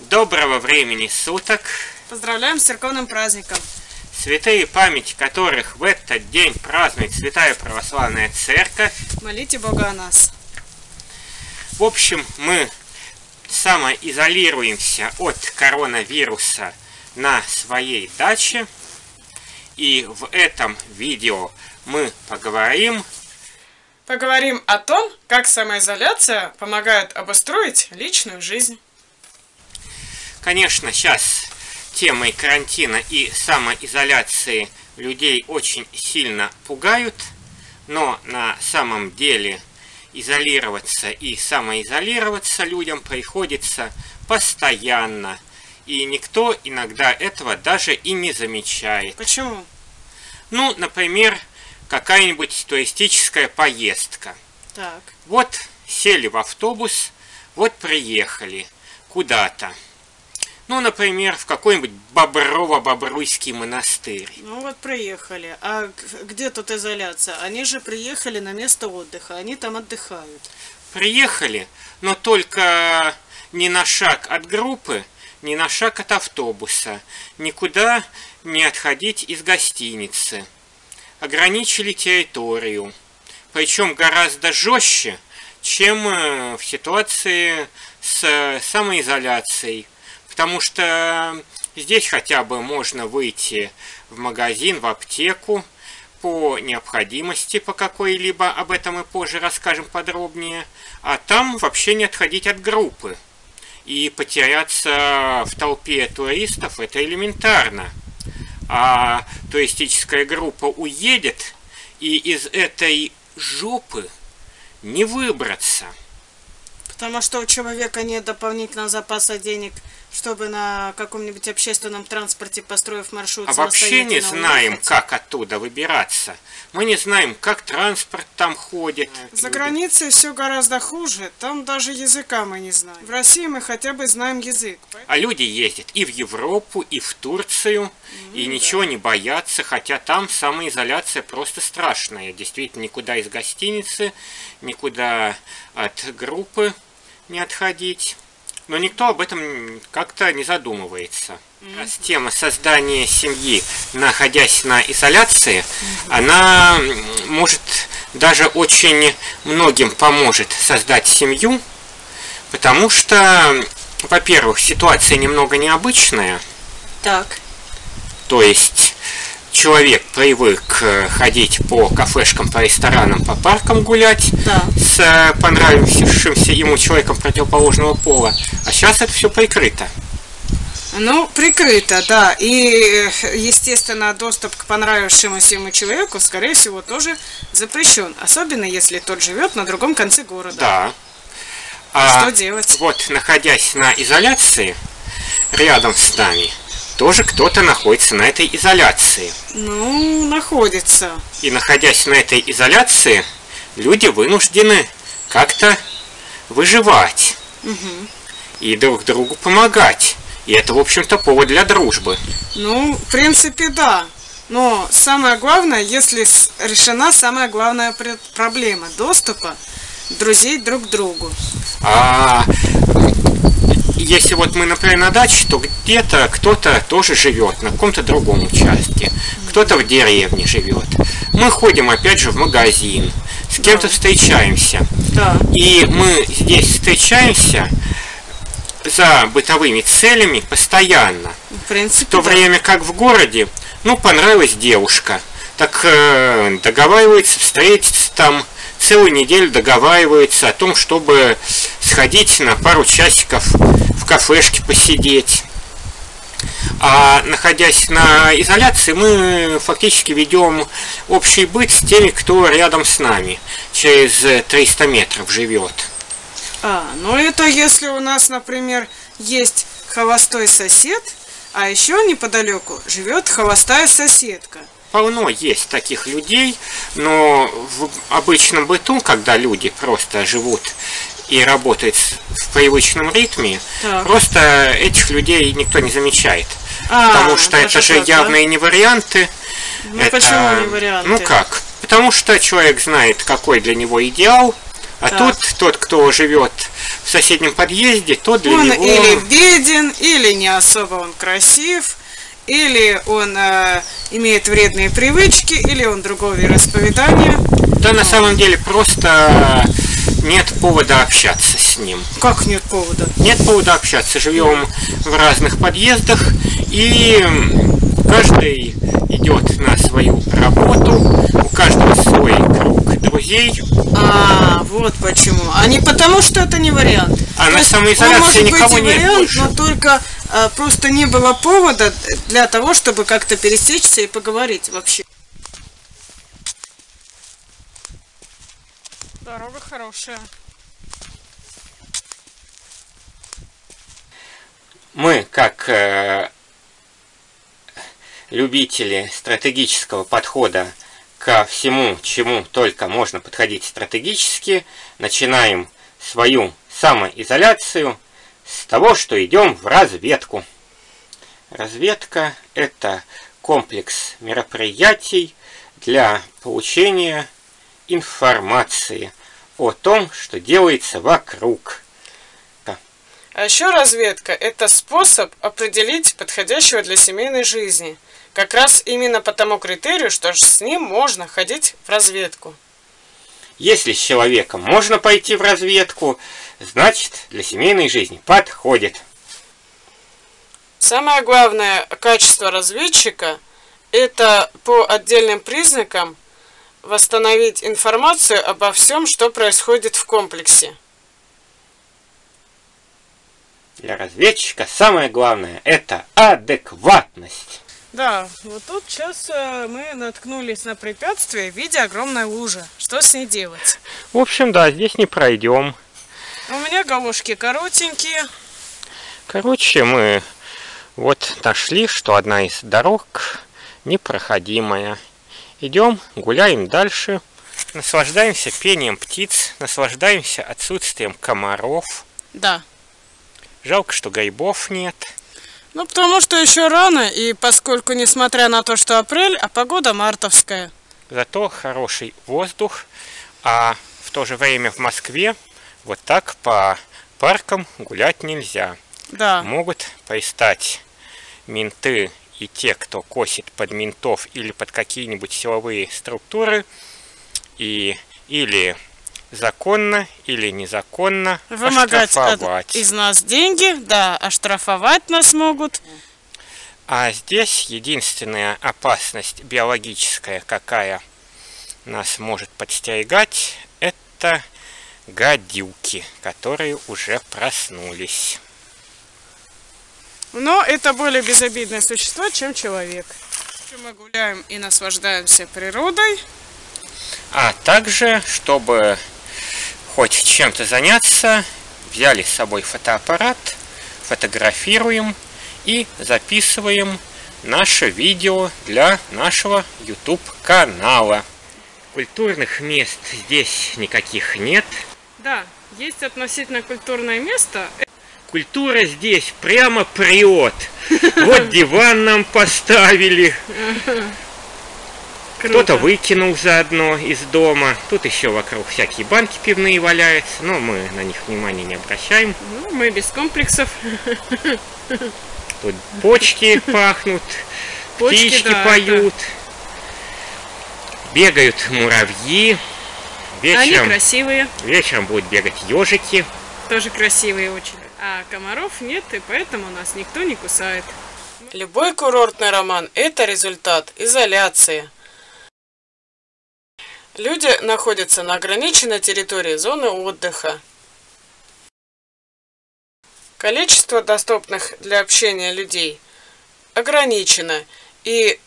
Доброго времени суток! Поздравляем с церковным праздником! Святые, память которых в этот день празднует Святая Православная Церковь. Молите Бога о нас! В общем, мы самоизолируемся от коронавируса на своей даче. И в этом видео мы поговорим о том, как самоизоляция помогает обустроить личную жизнь. Конечно, сейчас темой карантина и самоизоляции людей очень сильно пугают, но на самом деле изолироваться и самоизолироваться людям приходится постоянно. И никто иногда этого даже и не замечает. Почему? Ну, например, какая-нибудь туристическая поездка. Так. Вот сели в автобус, вот приехали куда-то. Ну, например, в какой-нибудь Боброво-Бобруйский монастырь. Ну, вот приехали. А где тут изоляция? Они же приехали на место отдыха, они там отдыхают. Приехали, но только не на шаг от группы, ни на шаг от автобуса, никуда не отходить из гостиницы. Ограничили территорию. Причем гораздо жестче, чем в ситуации с самоизоляцией. Потому что здесь хотя бы можно выйти в магазин, в аптеку по необходимости, по какой-либо, об этом мы позже расскажем подробнее. А там вообще не отходить от группы. И потеряться в толпе туристов — это элементарно. А туристическая группа уедет, и из этой жопы не выбраться. Потому что у человека нет дополнительного запаса денег, чтобы на каком-нибудь общественном транспорте, построив маршрут, самостоятельно уехать. А вообще не знаем, как оттуда выбираться. Мы не знаем, как транспорт там ходит. За границей все гораздо хуже. Там даже языка мы не знаем. В России мы хотя бы знаем язык. А люди ездят и в Европу, и в Турцию, и ничего не боятся. Хотя там самоизоляция просто страшная. Действительно, никуда из гостиницы, никуда от группы не отходить. Но никто об этом как-то не задумывается. Тема создания семьи, находясь на изоляции, она может даже очень многим поможет создать семью, потому что, во-первых, ситуация немного необычная. Так. То есть человек привык ходить по кафешкам, по ресторанам, по паркам гулять, да, с понравившимся ему человеком противоположного пола. А сейчас это все прикрыто. Ну, прикрыто, да. И, естественно, доступ к понравившемуся ему человеку, скорее всего, тоже запрещен. Особенно, если тот живет на другом конце города. Да. А что делать? Вот, находясь на изоляции, рядом с нами тоже кто-то находится на этой изоляции. Ну, находится. И находясь на этой изоляции, люди вынуждены как-то выживать. И друг другу помогать. И это, в общем-то, повод для дружбы. Ну, в принципе, да. Но самое главное, если решена самая главная проблема доступа друзей друг к другу. Если вот мы, например, на даче, то где-то кто-то тоже живет на каком-то другом участке, кто-то в деревне живет. Мы ходим опять же в магазин, с кем-то встречаемся. Да. И мы здесь встречаемся за бытовыми целями постоянно. В принципе, в то время как в городе, ну, понравилась девушка, так договариваются встретиться там. Целую неделю договариваются о том, чтобы сходить на пару часиков в кафешке посидеть. А находясь на изоляции, мы фактически ведем общий быт с теми, кто рядом с нами, через 300 метров живет. Ну это если у нас, например, есть холостой сосед, а еще неподалеку живет холостая соседка. Полно есть таких людей, но в обычном быту, когда люди просто живут и работают в привычном ритме, так, просто этих людей никто не замечает. Потому что это же так, явные, да, не варианты. Ну это, почему не варианты? Ну как? Потому что человек знает, какой для него идеал, А так. Тут тот, кто живет в соседнем подъезде, тот для него... Он или беден, или не особо он красив, или он имеет вредные привычки, или он другого вероисповедания. Да, на самом деле просто нет повода общаться с ним. Как нет повода? Нет повода общаться. Живем в разных подъездах, и каждый идет на свою работу, у каждого свой круг друзей. А, вот почему. А не потому, что это не вариант. А на самоизоляции никого нет больше. Но только просто не было повода для того, чтобы как-то пересечься и поговорить вообще. Дорога хорошая. Мы, как любители стратегического подхода ко всему, чему только можно подходить стратегически, начинаем свою самоизоляцию с того, что идем в разведку. Разведка – это комплекс мероприятий для получения информации о том, что делается вокруг. А еще разведка – это способ определить подходящего для семейной жизни. Как раз именно по тому критерию, что с ним можно ходить в разведку. Если с человеком можно пойти в разведку, значит, для семейной жизни подходит. Самое главное качество разведчика – это по отдельным признакам восстановить информацию обо всем, что происходит в комплексе. Для разведчика самое главное – это адекватность. Да, вот тут сейчас мы наткнулись на препятствие в виде огромной лужи. Что с ней делать? В общем, да, здесь не пройдем. У меня галошки коротенькие. Короче, мы вот нашли, что одна из дорог непроходимая. Идем, гуляем дальше, наслаждаемся пением птиц, наслаждаемся отсутствием комаров. Да. Жалко, что грибов нет. Ну, потому что еще рано, и поскольку, несмотря на то, что апрель, а погода мартовская. Зато хороший воздух, а в то же время в Москве вот так по паркам гулять нельзя. Да. Могут пристать менты и те, кто косит под ментов или под какие-нибудь силовые структуры, и или законно или незаконно вымогать из нас деньги, да, оштрафовать нас могут. А здесь единственная опасность биологическая, какая нас может подстерегать, это гадюки, которые уже проснулись. Но это более безобидное существо, чем человек. Мы гуляем и наслаждаемся природой. А также, чтобы хоть чем-то заняться, взяли с собой фотоаппарат, фотографируем и записываем наше видео для нашего YouTube-канала. Культурных мест здесь никаких нет. Да, есть относительно культурное место. Культура здесь прямо приот. Вот диван нам поставили. Кто-то выкинул заодно из дома. Тут еще вокруг всякие банки пивные валяются, но мы на них внимания не обращаем. Ну, мы без комплексов. Тут почки пахнут, птички поют, бегают муравьи. Вечером, они красивые. Вечером будут бегать ежики. Тоже красивые очень. А комаров нет, и поэтому нас никто не кусает. Любой курортный роман – это результат изоляции. Люди находятся на ограниченной территории зоны отдыха. Количество доступных для общения людей ограничено, и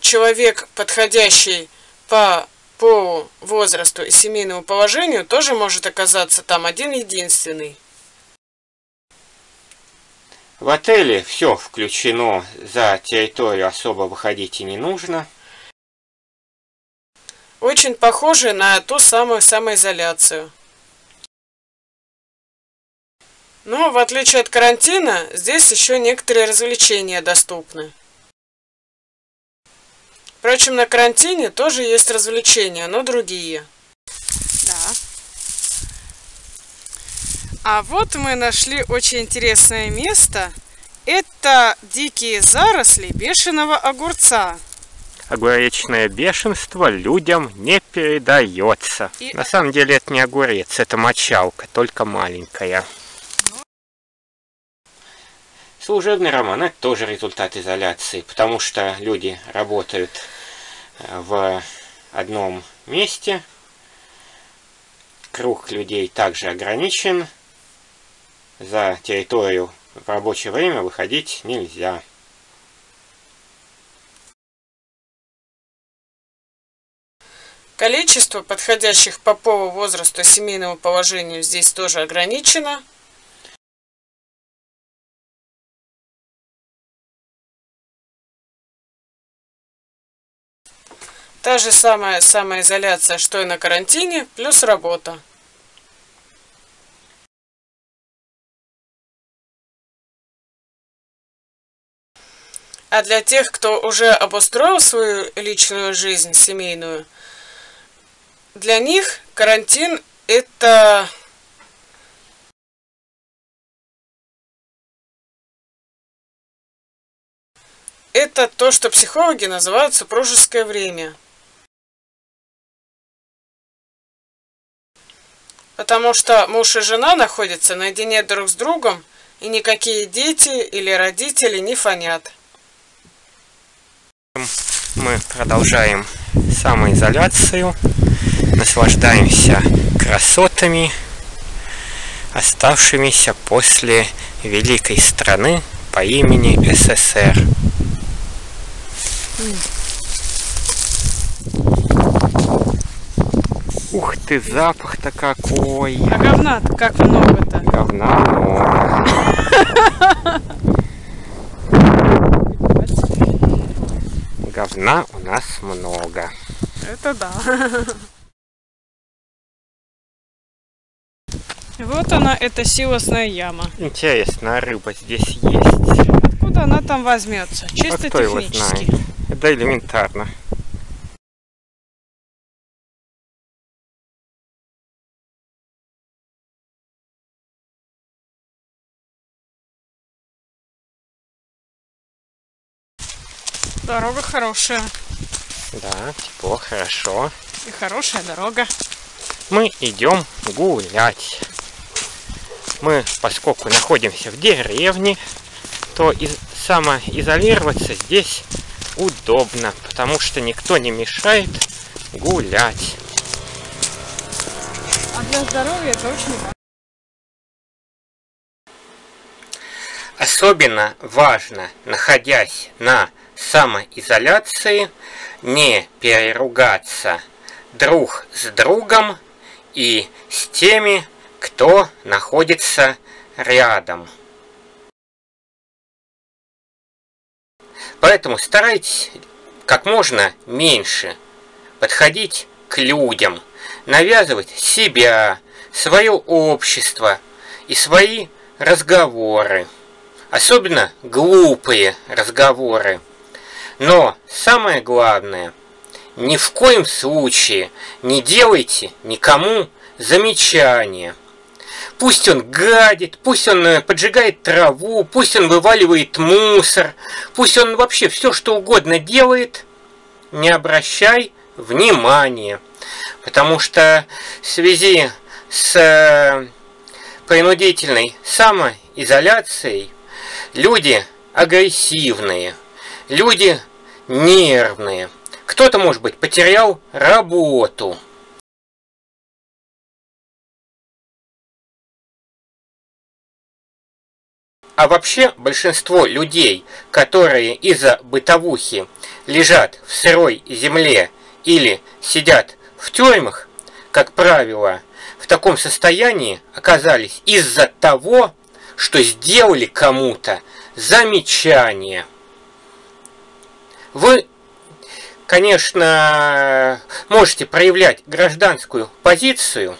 человек, подходящий по полу, возрасту и семейному положению, тоже может оказаться там один-единственный. В отеле все включено, за территорию особо выходить и не нужно. Очень похожи на ту самую самоизоляцию. Но, в отличие от карантина, здесь еще некоторые развлечения доступны. Впрочем, на карантине тоже есть развлечения, но другие. Да. А вот мы нашли очень интересное место. Это дикие заросли бешеного огурца. Огуречное бешенство людям не передается. И... На самом деле это не огурец, это мочалка, только маленькая. Служебный роман — это тоже результат изоляции, потому что люди работают в одном месте, круг людей также ограничен, за территорию в рабочее время выходить нельзя. Количество подходящих по полу, возрасту, семейному положению здесь тоже ограничено. Та же самая самоизоляция, что и на карантине, плюс работа. А для тех, кто уже обустроил свою личную жизнь, семейную, для них карантин — это то, что психологи называют супружеское время. Потому что муж и жена находятся наедине друг с другом, и никакие дети или родители не фонят. Мы продолжаем самоизоляцию, наслаждаемся красотами, оставшимися после великой страны по имени СССР. Ух ты, запах-то какой! А говна-то как много-то! Говна много! Говна у нас много. Это да. Вот она, эта силосная яма. Интересно, а рыба здесь есть? Откуда она там возьмется? Чисто технически. Да, элементарно. Дорога хорошая. Да, тепло, хорошо. И хорошая дорога. Мы идем гулять. Мы, поскольку находимся в деревне, то самоизолироваться здесь удобно, потому что никто не мешает гулять. А для здоровья это очень важно. Особенно важно, находясь на самоизоляции, не переругаться друг с другом и с теми, кто находится рядом. Поэтому старайтесь как можно меньше подходить к людям, навязывать себя, свое общество и свои разговоры, особенно глупые разговоры. Но самое главное, ни в коем случае не делайте никому замечания. Пусть он гадит, пусть он поджигает траву, пусть он вываливает мусор, пусть он вообще все что угодно делает, не обращай внимания. Потому что в связи с принудительной самоизоляцией люди агрессивные, люди нервные. Кто-то, может быть, потерял работу. А вообще большинство людей, которые из-за бытовухи лежат в сырой земле или сидят в тюрьмах, как правило, в таком состоянии оказались из-за того, что сделали кому-то замечание. Вы, конечно, можете проявлять гражданскую позицию,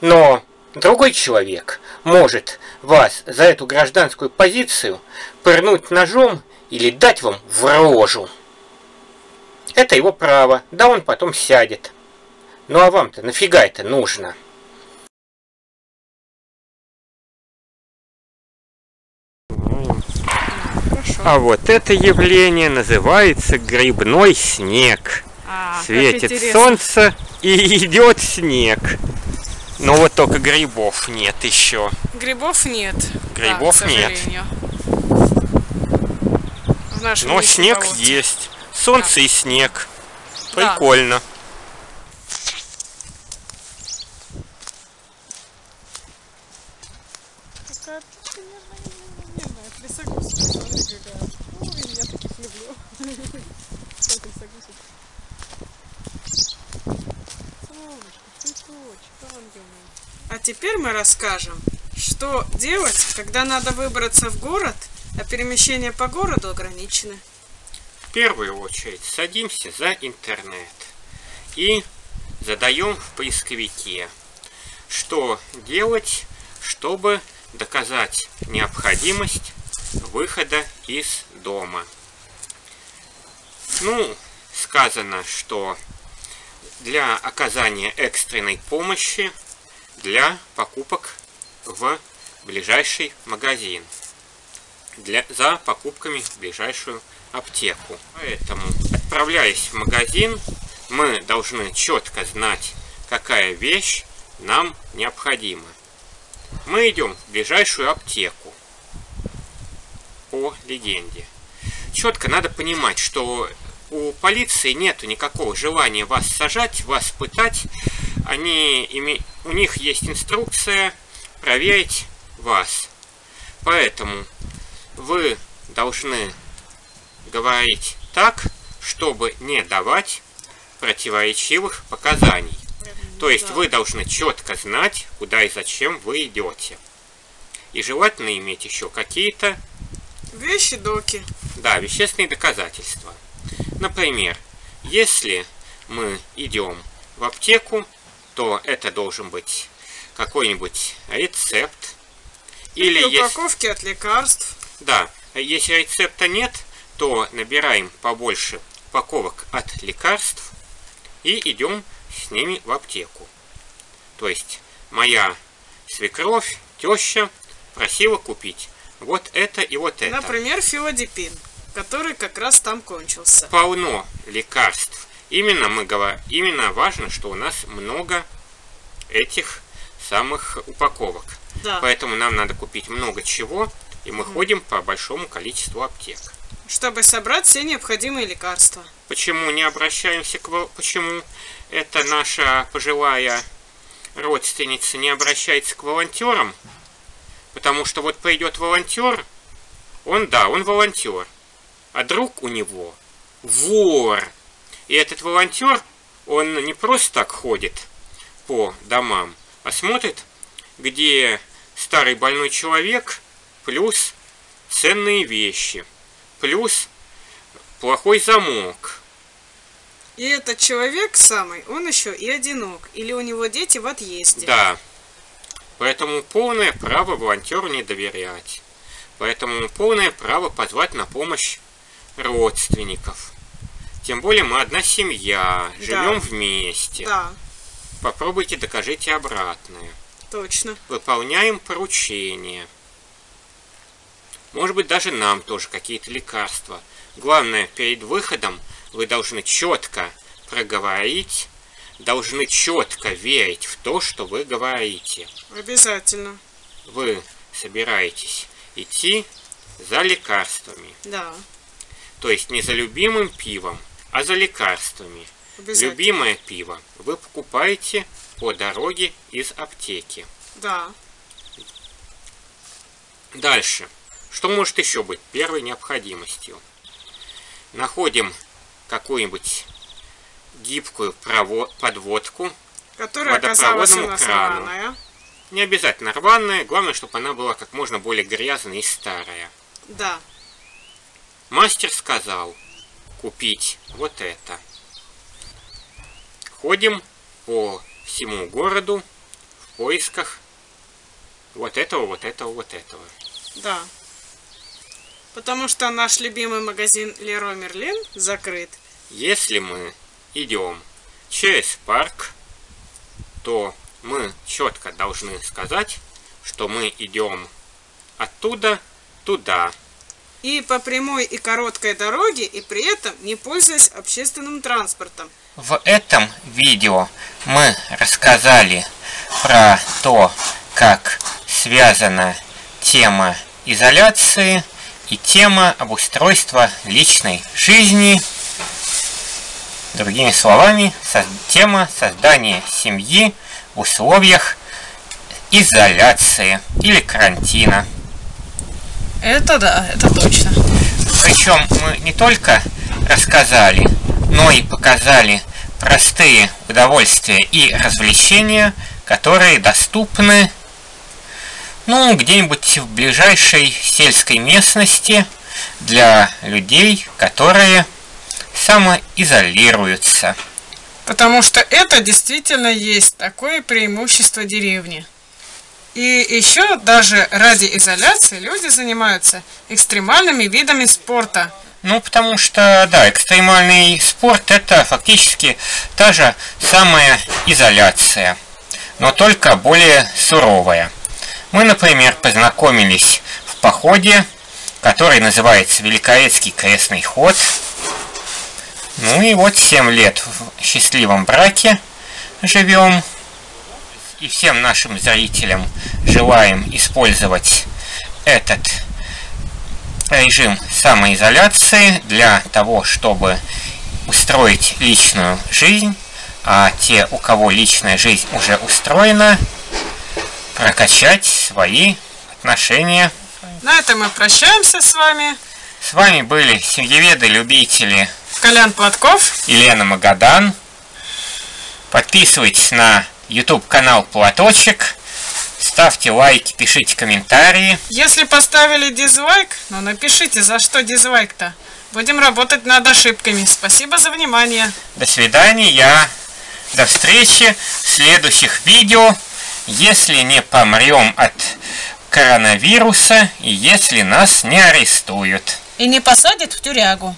но другой человек может вас за эту гражданскую позицию пырнуть ножом или дать вам в рожу. Это его право, да он потом сядет. Ну а вам-то нафига это нужно? А вот это явление называется грибной снег. Светит солнце и идет снег. Но вот только грибов нет еще. Грибов нет. Грибов да, нет. Но снег есть. Солнце да. и снег. Прикольно. Да. А теперь мы расскажем, что делать, когда надо выбраться в город, а перемещения по городу ограничены. В первую очередь садимся за интернет и задаем в поисковике, что делать, чтобы доказать необходимость выхода из дома. Ну, сказано, что для оказания экстренной помощи, для покупок в ближайший магазин, за покупками в ближайшую аптеку. Поэтому, отправляясь в магазин, мы должны четко знать, какая вещь нам необходима. Мы идем в ближайшую аптеку, по легенде. Четко надо понимать, что у полиции нет никакого желания вас сажать, вас пытать. У них есть инструкция проверить вас. Поэтому вы должны говорить так, чтобы не давать противоречивых показаний. То есть вы должны четко знать, куда и зачем вы идете. И желательно иметь еще какие-то вещи-доки. Да, вещественные доказательства. Например, если мы идем в аптеку, то это должен быть какой-нибудь рецепт. Или упаковки от лекарств. Да, если рецепта нет, то набираем побольше упаковок от лекарств и идем с ними в аптеку. То есть моя свекровь, теща просила купить вот это и вот это. Например, филодипин, который как раз там кончился. Полно лекарств. Именно важно, что у нас много этих самых упаковок. Да. Поэтому нам надо купить много чего, и мы ходим по большому количеству аптек. Чтобы собрать все необходимые лекарства. Почему не обращаемся к... Почему это наша пожилая родственница не обращается к волонтерам? Потому что вот придет волонтер, он волонтер. А друг у него вор. И этот волонтер, он не просто так ходит по домам, а смотрит, где старый больной человек, плюс ценные вещи, плюс плохой замок. И этот человек самый, он еще и одинок, или у него дети в отъезде. Да, поэтому полное право волонтеру не доверять. Поэтому полное право позвать на помощь родственников. Тем более мы одна семья, живем вместе. Да. Попробуйте докажите обратное. Точно. Выполняем поручения. Может быть, даже нам тоже какие-то лекарства. Главное, перед выходом вы должны четко проговорить, должны четко верить в то, что вы говорите. Обязательно. Вы собираетесь идти за лекарствами. Да. То есть не за любимым пивом, а за лекарствами. Любимое пиво вы покупаете по дороге из аптеки. Да. Дальше. Что может еще быть первой необходимостью? Находим какую-нибудь гибкую подводку которая к водопроводному крану. Рваная. Не обязательно рваная, главное, чтобы она была как можно более грязная и старая. Да. Мастер сказал купить вот это. Ходим по всему городу в поисках вот этого, вот этого, вот этого. Да. Потому что наш любимый магазин Леро Мерлин закрыт. Если мы идем через парк, то мы четко должны сказать, что мы идем оттуда туда. и по прямой и короткой дороге, и при этом не пользуясь общественным транспортом. В этом видео мы рассказали про то, как связана тема изоляции и тема обустройства личной жизни. Другими словами, тема создания семьи в условиях изоляции или карантина. Это да, это точно. Причем мы не только рассказали, но и показали простые удовольствия и развлечения, которые доступны, ну, где-нибудь в ближайшей сельской местности для людей, которые самоизолируются. Потому что это действительно есть такое преимущество деревни. И еще даже ради изоляции люди занимаются экстремальными видами спорта. Ну, потому что, да, экстремальный спорт – это фактически та же самая изоляция, но только более суровая. Мы, например, познакомились в походе, который называется «Великорецкий крестный ход». Ну и вот 7 лет в счастливом браке живем. И всем нашим зрителям желаем использовать этот режим самоизоляции для того, чтобы устроить личную жизнь. А те, у кого личная жизнь уже устроена, прокачать свои отношения. На этом мы прощаемся с вами. С вами были семьеведы-любители Колян Платков и Лена Магадан. Подписывайтесь на YouTube-канал Платочек. Ставьте лайки, пишите комментарии. Если поставили дизлайк, ну напишите, за что дизлайк-то. Будем работать над ошибками. Спасибо за внимание. До свидания. До встречи в следующих видео. Если не помрем от коронавируса и если нас не арестуют. И не посадят в тюрягу.